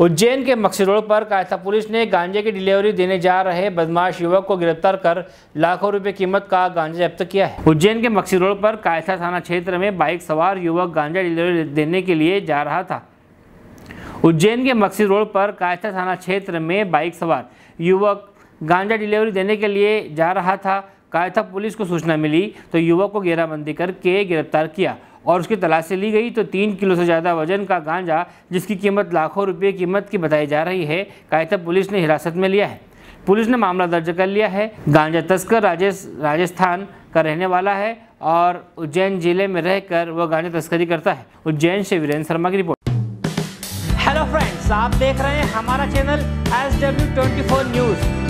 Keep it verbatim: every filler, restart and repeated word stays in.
उज्जैन के मक्सी रोड पर कायथा पुलिस ने गांजे की डिलीवरी देने जा रहे बदमाश युवक को गिरफ्तार कर लाखों रुपए कीमत का गांजा जब्त किया है। उज्जैन के मक्सी रोड पर कायथा थाना क्षेत्र में बाइक सवार युवक गांजा डिलीवरी देने के लिए जा रहा था। उज्जैन के मक्सी रोड पर कायथा थाना क्षेत्र में बाइक सवार युवक गांजा डिलीवरी देने के लिए जा रहा था। कायथा पुलिस को सूचना मिली तो युवक को घेराबंदी करके गिरफ्तार किया और उसकी तलाशी ली गई तो तीन किलो से ज़्यादा वजन का गांजा, जिसकी कीमत लाखों रुपए कीमत की बताई जा रही है, कायथा पुलिस ने हिरासत में लिया है। पुलिस ने मामला दर्ज कर लिया है। गांजा तस्कर राजेश राजस्थान का रहने वाला है और उज्जैन जिले में रहकर वह गांजा तस्करी करता है। उज्जैन से वीरेंद्र शर्मा की रिपोर्ट। हेलो फ्रेंड्स, आप देख रहे हैं हमारा चैनल एस डब्ल्यू चौबीस न्यूज।